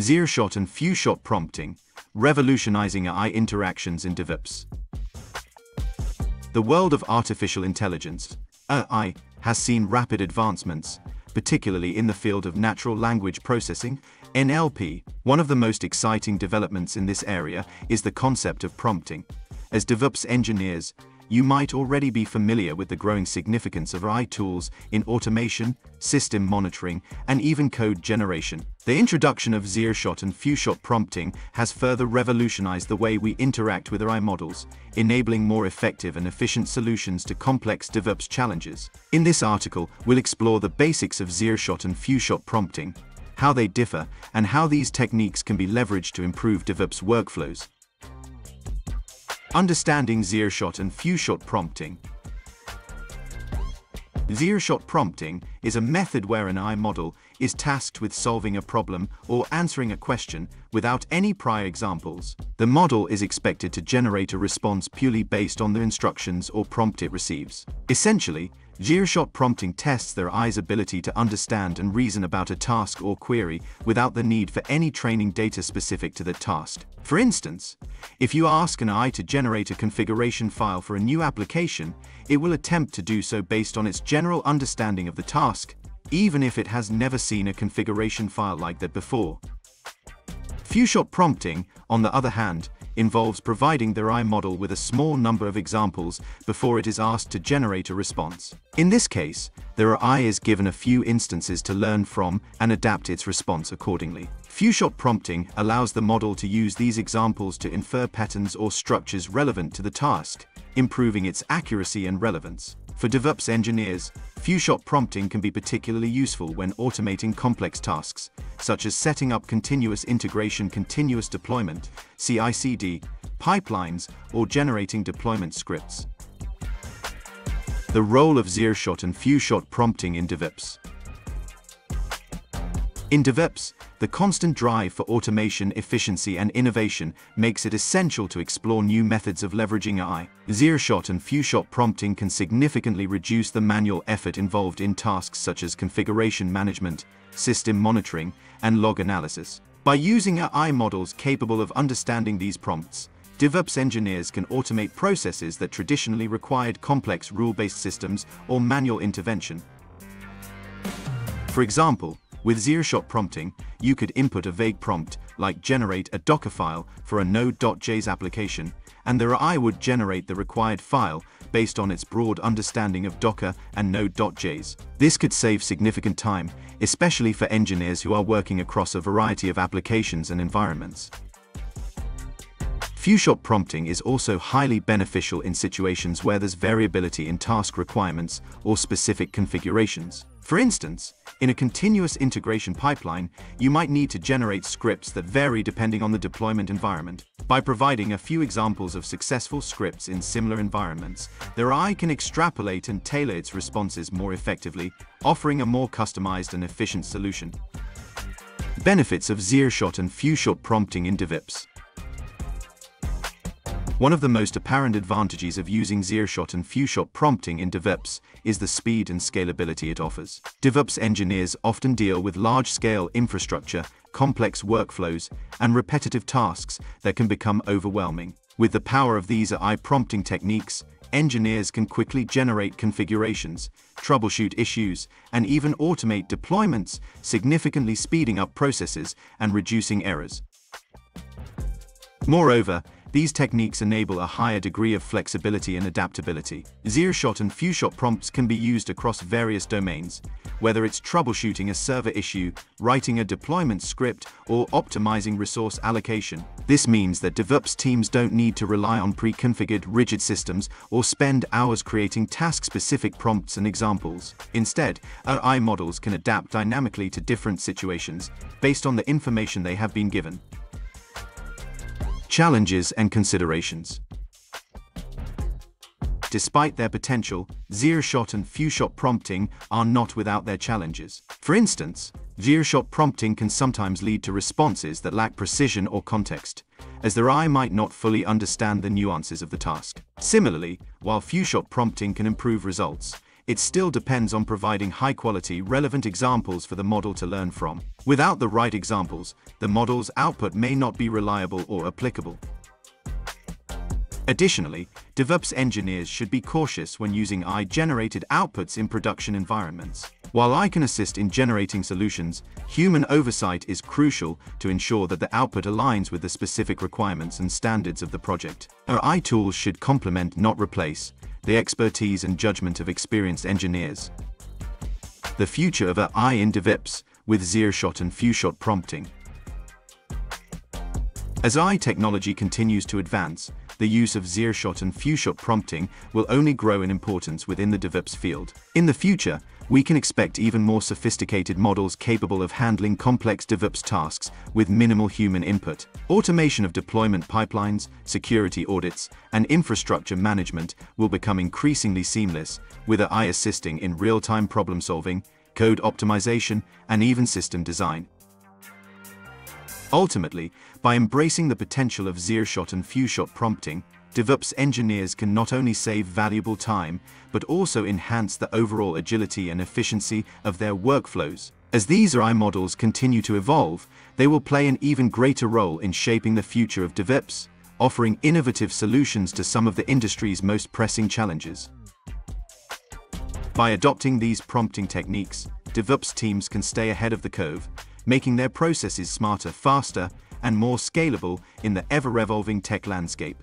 zero-shot and few-shot prompting, revolutionizing AI interactions in DevOps. The world of artificial intelligence, AI, has seen rapid advancements, particularly in the field of natural language processing, NLP. One of the most exciting developments in this area is the concept of prompting. As DevOps engineers, you might already be familiar with the growing significance of AI tools in automation, system monitoring, and even code generation. The introduction of zero-shot and few-shot prompting has further revolutionized the way we interact with AI models, enabling more effective and efficient solutions to complex DevOps challenges. In this article, we'll explore the basics of zero-shot and few-shot prompting, how they differ, and how these techniques can be leveraged to improve DevOps workflows. Understanding zero-shot and few-shot prompting. Zero-shot prompting is a method where an AI model is tasked with solving a problem or answering a question without any prior examples. The model is expected to generate a response purely based on the instructions or prompt it receives. Essentially, zero-shot prompting tests their AI's ability to understand and reason about a task or query without the need for any training data specific to the task. For instance, if you ask an AI to generate a configuration file for a new application, it will attempt to do so based on its general understanding of the task, even if it has never seen a configuration file like that before. Few-shot prompting, on the other hand, involves providing the AI model with a small number of examples before it is asked to generate a response. In this case, the AI is given a few instances to learn from and adapt its response accordingly. Few-shot prompting allows the model to use these examples to infer patterns or structures relevant to the task, improving its accuracy and relevance. For DevOps engineers, few-shot prompting can be particularly useful when automating complex tasks, such as setting up continuous integration, continuous deployment, CI/CD, pipelines, or generating deployment scripts. The role of zero-shot and few-shot prompting in DevOps. In DevOps, the constant drive for automation, efficiency, and innovation makes it essential to explore new methods of leveraging AI. Zero-shot and few-shot prompting can significantly reduce the manual effort involved in tasks such as configuration management, system monitoring, and log analysis. By using AI models capable of understanding these prompts, DevOps engineers can automate processes that traditionally required complex rule-based systems or manual intervention. For example, with zero-shot prompting, you could input a vague prompt, like generate a Dockerfile for a Node.js application, and the AI would generate the required file based on its broad understanding of Docker and Node.js. This could save significant time, especially for engineers who are working across a variety of applications and environments. Few-shot prompting is also highly beneficial in situations where there's variability in task requirements or specific configurations. For instance, in a continuous integration pipeline, you might need to generate scripts that vary depending on the deployment environment. By providing a few examples of successful scripts in similar environments, the AI can extrapolate and tailor its responses more effectively, offering a more customized and efficient solution. Benefits of zero-shot and few-shot prompting in DevOps. One of the most apparent advantages of using zero-shot and few-shot prompting in DevOps is the speed and scalability it offers. DevOps engineers often deal with large-scale infrastructure, complex workflows, and repetitive tasks that can become overwhelming. With the power of these AI prompting techniques, engineers can quickly generate configurations, troubleshoot issues, and even automate deployments, significantly speeding up processes and reducing errors. Moreover, these techniques enable a higher degree of flexibility and adaptability. Zero-shot and few-shot prompts can be used across various domains, whether it's troubleshooting a server issue, writing a deployment script, or optimizing resource allocation. This means that DevOps teams don't need to rely on pre-configured rigid systems or spend hours creating task-specific prompts and examples. Instead, AI models can adapt dynamically to different situations based on the information they have been given. Challenges and considerations. Despite their potential, zero-shot and few-shot prompting are not without their challenges. For instance, zero-shot prompting can sometimes lead to responses that lack precision or context, as the AI might not fully understand the nuances of the task. Similarly, while few-shot prompting can improve results, it still depends on providing high-quality, relevant examples for the model to learn from. Without the right examples, the model's output may not be reliable or applicable. Additionally, DevOps engineers should be cautious when using AI-generated outputs in production environments. While AI can assist in generating solutions, human oversight is crucial to ensure that the output aligns with the specific requirements and standards of the project. AI tools should complement, not replace, the expertise and judgment of experienced engineers. The future of AI in DevOps with zero-shot and few-shot prompting. As AI technology continues to advance, the use of zero-shot and few-shot prompting will only grow in importance within the DevOps field. In the future, we can expect even more sophisticated models capable of handling complex DevOps tasks with minimal human input. Automation of deployment pipelines, security audits, and infrastructure management will become increasingly seamless, with AI assisting in real-time problem-solving, code optimization, and even system design. Ultimately, by embracing the potential of zero-shot and few-shot prompting, DevOps engineers can not only save valuable time, but also enhance the overall agility and efficiency of their workflows. As these AI models continue to evolve, they will play an even greater role in shaping the future of DevOps, offering innovative solutions to some of the industry's most pressing challenges. By adopting these prompting techniques, DevOps teams can stay ahead of the curve, making their processes smarter, faster, and more scalable in the ever-evolving tech landscape.